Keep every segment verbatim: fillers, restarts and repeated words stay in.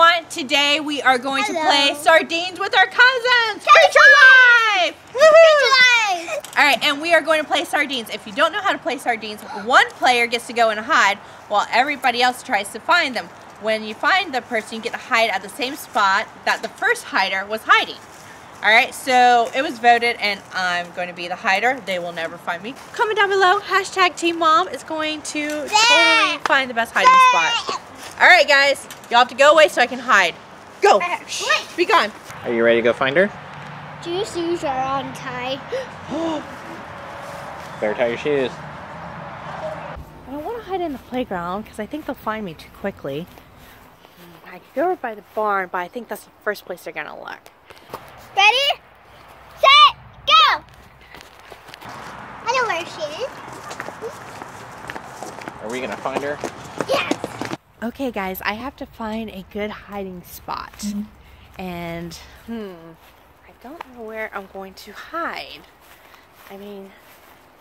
want, today we are going Hello. to play sardines with our cousins. Creature Life! Creature Life! All right, and we are going to play sardines. If you don't know how to play sardines, one player gets to go and hide while everybody else tries to find them. When you find the person, you get to hide at the same spot that the first hider was hiding. All right, so it was voted, and I'm going to be the hider. They will never find me. Comment down below, hashtag Team Mom is going to totally find the best hiding spot. All right, guys, y'all have to go away so I can hide. Go, what? Be gone. Are you ready to go find her? Your shoes are untied. Better tie your shoes. I don't want to hide in the playground because I think they'll find me too quickly. I could go over by the barn, but I think that's the first place they're gonna look. Ready, set, go! I know where she is. Are we gonna find her? Yes! Okay guys, I have to find a good hiding spot. Mm-hmm. And, hmm, I don't know where I'm going to hide. I mean,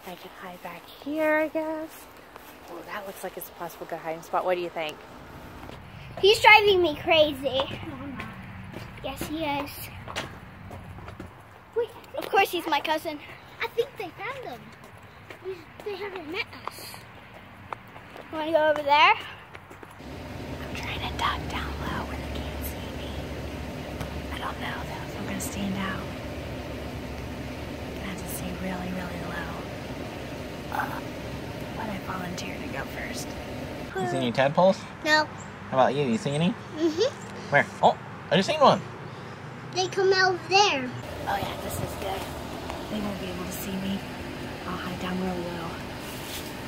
I can hide back here, I guess. Oh, that looks like it's a possible good hiding spot. What do you think? He's driving me crazy. Yes, he is. Wait, of course he's my cousin. I think they found him. We, they haven't met us. Want to go over there? I'm trying to duck down low where they can't see me. I don't know though, so I'm going to stand out. I'm going to have to stay really, really low. Uh, but I volunteer to go first. You see any tadpoles? No. How about you? You see any? Mm-hmm. Where? Oh, I just seen one. They come out there. Oh yeah, this is good. They won't be able to see me. I'll hide down real low.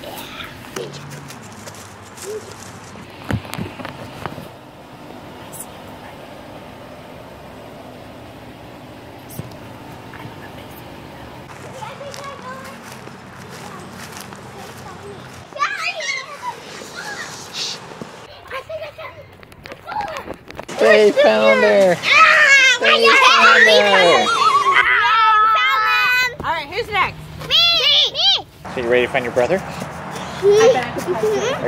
Yeah. I think I found her. I think I found her. They found her. They found her. All right, who's next? Me. Me. So you ready to find your brother? Are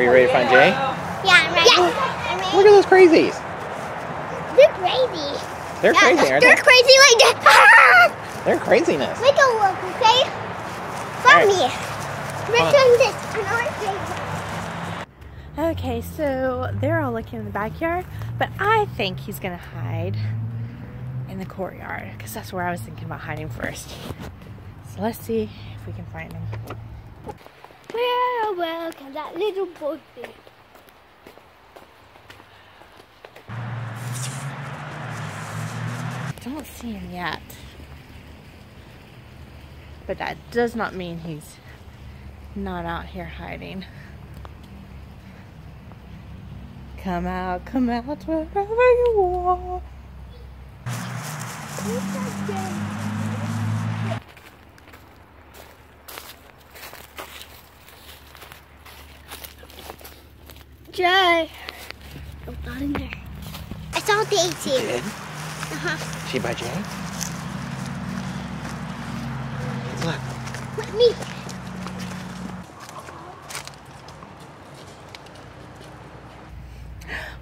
you ready to find Jay? Yeah, I'm ready. Yeah. I'm ready. Look at those crazies. They're crazy. They're yeah, crazy, aren't they're they? They're crazy like that. They're craziness. Make a look, okay? Find me. We're doing this. I know it's crazy. Okay, so they're all looking in the backyard, but I think he's gonna hide in the courtyard because that's where I was thinking about hiding first. So let's see if we can find him. Well, well, can that little boy be? I don't see him yet, but that does not mean he's not out here hiding. Come out, come out wherever you are. Jay, oh, not in there. I saw the eighteen. Uh-huh. She by Jay? Look. Let me.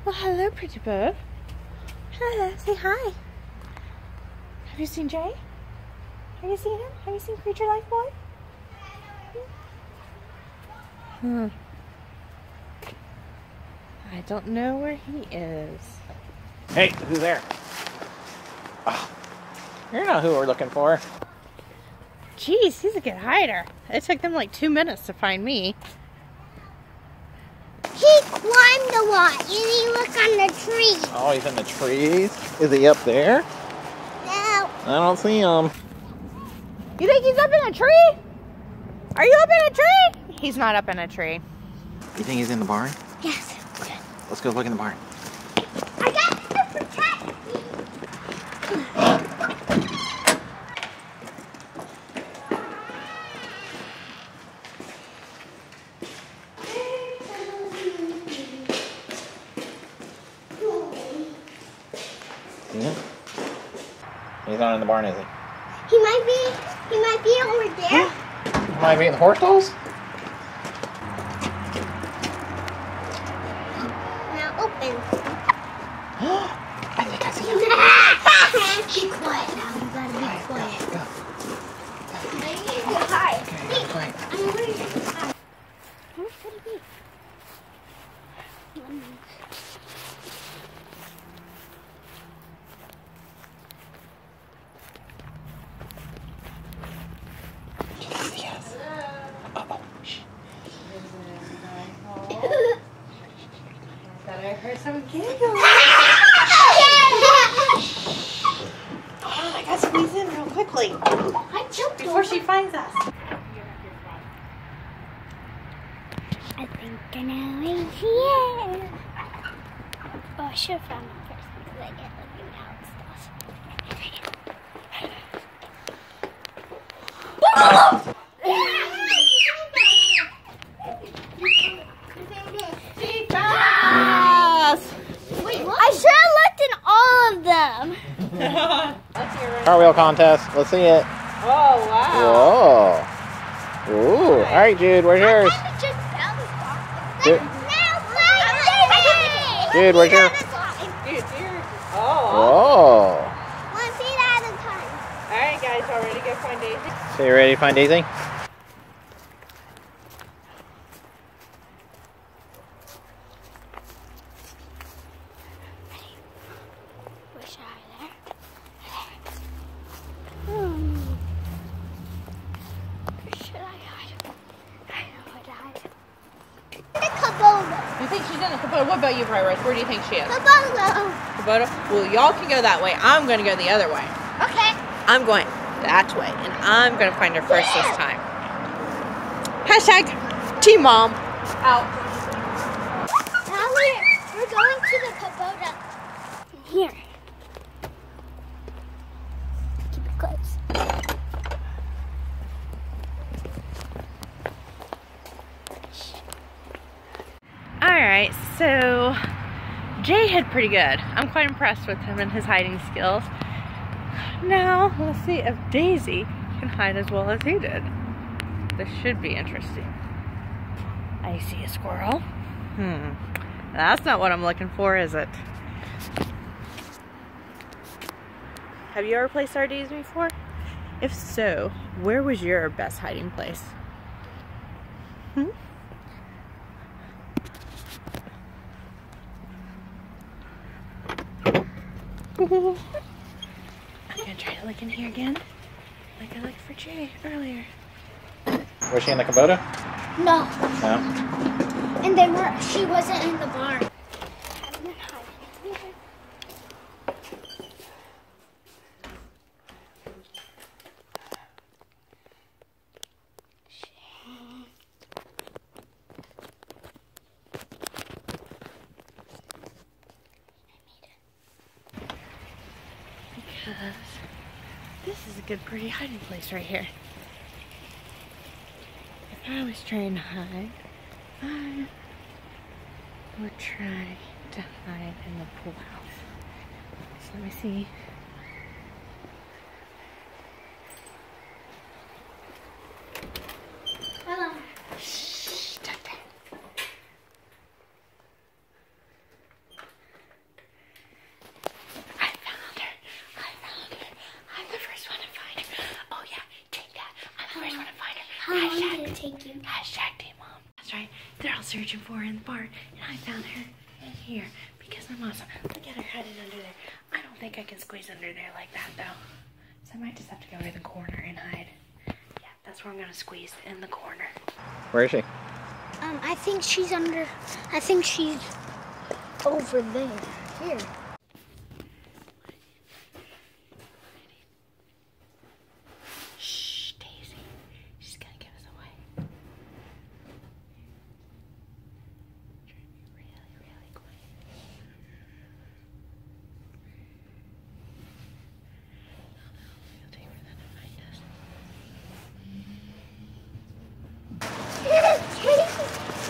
Well, hello, pretty bird. Hello, say hi. Have you seen Jay? Have you seen him? Have you seen Creature Life Boy? Hmm. I don't know where he is. Hey, who's there? Oh, you're not who we're looking for. Jeez, he's a good hider. It took them like two minutes to find me. He climbed the wall. You need to look on the trees. Oh, he's in the trees? Is he up there? I don't see him. You think he's up in a tree? Are you up in a tree? He's not up in a tree. You think he's in the barn? Yes. Okay, let's go look in the barn. I got to protect me. Yeah. He's not in the barn, is he? He might be. He might be over there. He might be in the horse stalls. Now open. giggling. Oh, I gotta squeeze in real quickly. I jumped before over. She finds us. I think I know he's here. Oh, I should have found him first because I get looking out and stuff. Car wheel contest. Let's see it. Oh, wow. Whoa. Ooh. All right, Jude, where's yours? Jude, Jude where's yours? Oh. Let's see that other time. All right, guys, y'all ready to go find Daisy? So you ready to find Daisy? What about you, Briar Rose? Where do you think she is? Kubota. Kubota? Well, y'all can go that way. I'm going to go the other way. Okay. I'm going that way, and I'm going to find her first yeah. this time. Hashtag Team Mom. Out. Now we're, we're going to the Kubota. Here. Keep it close. Alright, so Jay hid pretty good. I'm quite impressed with him and his hiding skills. Now, let's see if Daisy can hide as well as he did. This should be interesting. I see a squirrel. Hmm, that's not what I'm looking for, is it? Have you ever played sardines before? If so, where was your best hiding place? Hmm? I'm gonna try to look in here again, like I looked for Jay earlier. Was she in the Kubota? No. No. And they were. She wasn't in the barn. This is a good, pretty hiding place right here. If I was trying to hide, I would try to hide in the pool house. So let me see. Hello. Shh, duck down. Thank you. Hashtag Team Mom. That's right. They're all searching for her in the barn, and I found her in here because I'm awesome. Look at her hiding under there. I don't think I can squeeze under there like that though. So I might just have to go to the corner and hide. Yeah, that's where I'm gonna squeeze, in the corner. Where is she? Um, I think she's under. I think she's over there. Here.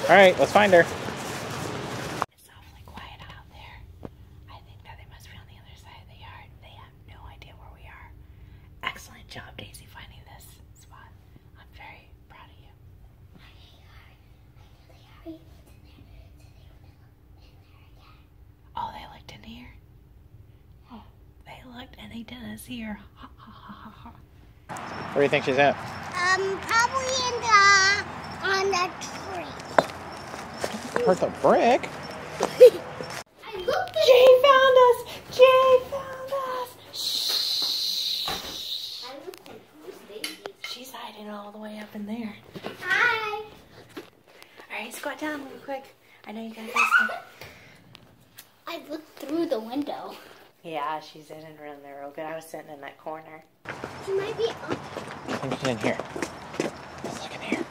All right, let's find her. It's awfully quiet out there. I think that they must be on the other side of the yard. They have no idea where we are. Excellent job, Daisy, finding this spot. I'm very proud of you. I knew they are. I knew they are. Oh, they looked in here? Oh, they looked and they didn't see her. Ha, ha, ha, ha, ha. Where do you think she's at? Um, probably in the, on the tree. Hurt the brick. I looked at Jay found us. Jay found us. Shh. I looked at who's baby. She's hiding all the way up in there. Hi. All right, squat down real quick. I know you gotta go. I through the window. Yeah, she's in and around there real good. I was sitting in that corner. She might be up. I think she's in here. Let's look in here.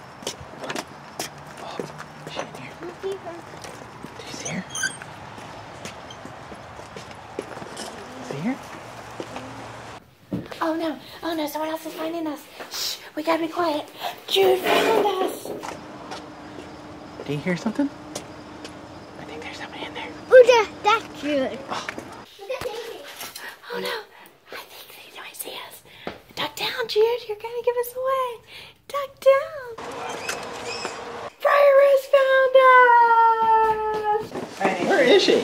Look. Oh, she's in here. I don't see her. Do you see her? See her? Oh no, oh no, someone else is finding us. Shh, we gotta be quiet. Jude found us. Do you hear something? I think there's somebody in there. Ooh, yeah, that's Jude. Oh. Oh no, I think they might see us. Duck down, Jude, you're gonna give us away. Duck down. Briar Rose found us. Hey, where is she?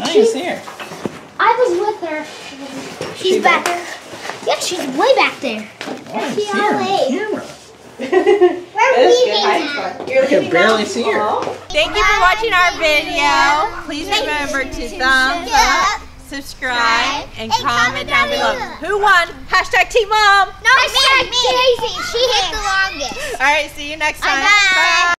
I didn't see her. I was with her. She's she back there. Yeah, she's way back there. I see her on camera. You can barely see her. Thank you for watching our video. Please remember to thumbs up, subscribe, and comment down below. Who won? Hashtag Team Mom. No, hashtag me. Daisy. She hit the longest. All right, see you next time. Bye.